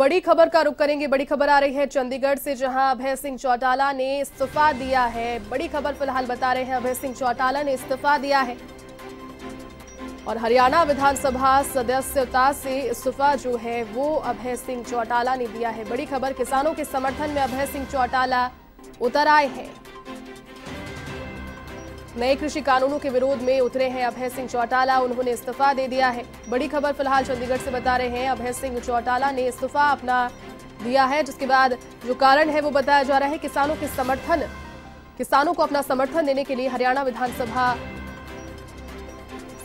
बड़ी खबर का रुख करेंगे। बड़ी खबर आ रही है चंडीगढ़ से, जहां अभय सिंह चौटाला ने इस्तीफा दिया है। बड़ी खबर फिलहाल बता रहे हैं, अभय सिंह चौटाला ने इस्तीफा दिया है और हरियाणा विधानसभा सदस्यता से इस्तीफा जो है वो अभय सिंह चौटाला ने दिया है। बड़ी खबर, किसानों के समर्थन में अभय सिंह चौटाला उतर आए हैं। नए कृषि कानूनों के विरोध में उतरे हैं अभय सिंह चौटाला, उन्होंने इस्तीफा दे दिया है। बड़ी खबर फिलहाल चंडीगढ़ से बता रहे हैं, अभय सिंह चौटाला ने इस्तीफा अपना दिया है, जिसके बाद जो कारण है वो बताया जा रहा है। किसानों को अपना समर्थन देने के लिए हरियाणा विधानसभा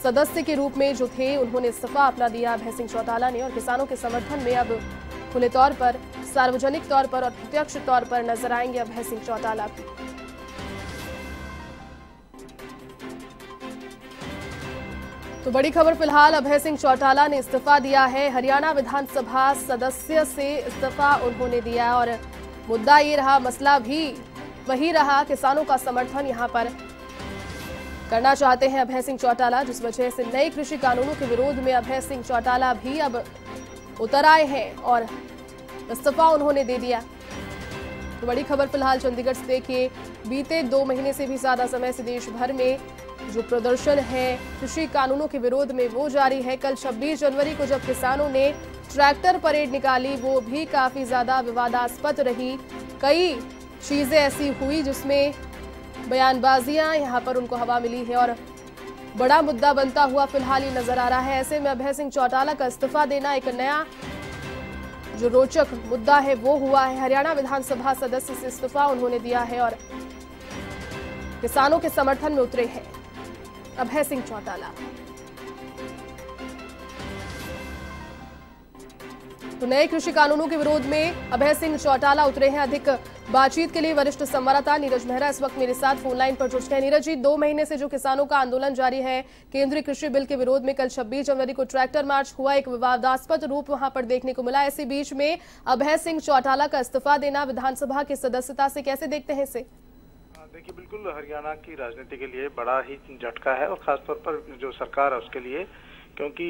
सदस्य के रूप में जो थे उन्होंने इस्तीफा अपना दिया अभय सिंह चौटाला ने, और किसानों के समर्थन में अब खुले तौर पर, सार्वजनिक तौर पर और प्रत्यक्ष तौर पर नजर आएंगे अभय सिंह चौटाला। तो बड़ी खबर फिलहाल, अभय सिंह चौटाला ने इस्तीफा दिया है, हरियाणा विधानसभा सदस्य से इस्तीफा उन्होंने दिया और मुद्दा ये रहा, मसला भी वही रहा, किसानों का समर्थन यहां पर करना चाहते हैं अभय सिंह चौटाला, जिस वजह से नए कृषि कानूनों के विरोध में अभय सिंह चौटाला भी अब उतर आए हैं और इस्तीफा उन्होंने दे दिया। तो बड़ी खबर फिलहाल चंडीगढ़ से देखिए, बीते 2 महीने से भी ज्यादा समय से देश भर में जो प्रदर्शन है कृषि कानूनों के विरोध में वो जारी है। कल 26 जनवरी को जब किसानों ने ट्रैक्टर परेड निकाली, वो भी काफी ज्यादा विवादास्पद रही। कई चीजें ऐसी हुई जिसमें बयानबाजियां यहां पर उनको हवा मिली है और बड़ा मुद्दा बनता हुआ फिलहाल ये नजर आ रहा है। ऐसे में अभय सिंह चौटाला का इस्तीफा देना एक नया जो रोचक मुद्दा है वो हुआ है। हरियाणा विधानसभा सदस्य से इस्तीफा उन्होंने दिया है और किसानों के समर्थन में उतरे हैं अभय सिंह चौटाला। तो नए कृषि कानूनों के विरोध में अभय सिंह चौटाला उतरे हैं। अधिक बातचीत के लिए वरिष्ठ संवाददाता नीरज मेहरा इस वक्त मेरे साथ फोनलाइन पर जुड़ गए। नीरज जी, 2 महीने से जो किसानों का आंदोलन जारी है केंद्रीय कृषि बिल के विरोध में, कल 26 जनवरी को ट्रैक्टर मार्च हुआ, एक विवादास्पद रूप वहां पर देखने को मिला। इसी बीच में अभय सिंह चौटाला का इस्तीफा देना, विधानसभा की सदस्यता से, कैसे देखते हैं इसे? देखिए, बिल्कुल हरियाणा की राजनीति के लिए बड़ा ही झटका है और खासतौर पर जो सरकार है उसके लिए, क्योंकि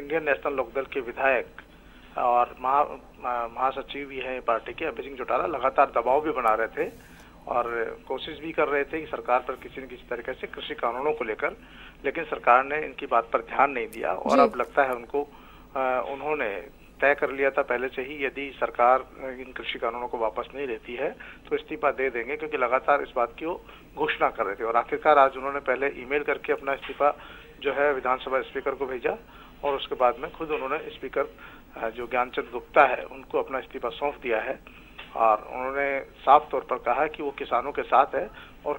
इंडियन नेशनल लोकदल के विधायक और महासचिव भी हैं पार्टी के अभय सिंह चौटाला, लगातार दबाव भी बना रहे थे और कोशिश भी कर रहे थे कि सरकार पर किसी न किसी तरीके से कृषि कानूनों को लेकर, लेकिन सरकार ने इनकी बात पर ध्यान नहीं दिया और अब लगता है उन्होंने तय कर लिया था पहले से ही, यदि सरकार इन कृषि कानूनों को वापस नहीं लेती है तो इस्तीफा दे देंगे, क्योंकि लगातार इस बात की वो घोषणा कर रहे थे। और आखिरकार आज उन्होंने पहले ईमेल करके अपना इस्तीफा जो है विधानसभा स्पीकर को भेजा और उसके बाद में खुद उन्होंने स्पीकर जो ज्ञानचंद गुप्ता है उनको अपना इस्तीफा सौंप दिया है और उन्होंने साफ तौर पर कहा कि वो किसानों के साथ है और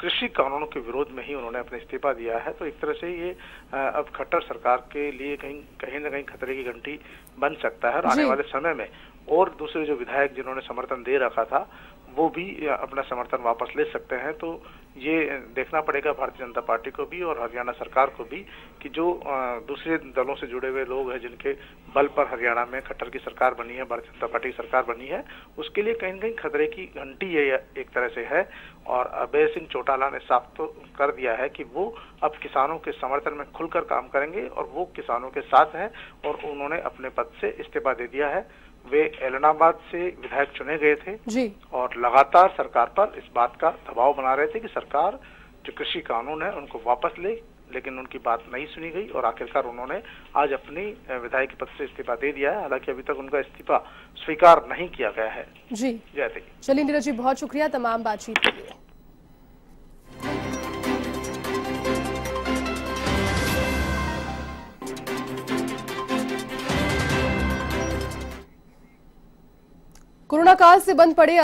कृषि कानूनों के विरोध में ही उन्होंने अपना इस्तीफा दिया है। तो एक तरह से ये अब खट्टर सरकार के लिए कहीं न कहीं खतरे की घंटी बन सकता है और आने वाले समय में और दूसरे जो विधायक जिन्होंने समर्थन दे रखा था वो भी अपना समर्थन वापस ले सकते हैं। तो ये देखना पड़ेगा भारतीय जनता पार्टी को भी और हरियाणा सरकार को भी कि जो दूसरे दलों से जुड़े हुए लोग हैं जिनके बल पर हरियाणा में खट्टर की सरकार बनी है, भारतीय जनता पार्टी की सरकार बनी है, उसके लिए कहीं न कहीं खतरे की घंटी ये एक तरह से है। और अभय सिंह चौटाला ने साफ तो कर दिया है कि वो अब किसानों के समर्थन में खुलकर काम करेंगे और वो किसानों के साथ हैं और उन्होंने अपने पद से इस्तीफा दे दिया है। वे एलनाबाद से विधायक चुने गए थे और लगातार सरकार पर इस बात का दबाव बना रहे थे कि सरकार जो कृषि कानून है उनको वापस ले, लेकिन उनकी बात नहीं सुनी गई और आखिरकार उन्होंने आज अपनी विधायक पद से इस्तीफा दे दिया है। हालांकि अभी तक उनका इस्तीफा स्वीकार नहीं किया गया है। जी, जय। चलिए नीरज जी, बहुत शुक्रिया तमाम बातचीत के लिए। कोरोना काल से बंद पड़े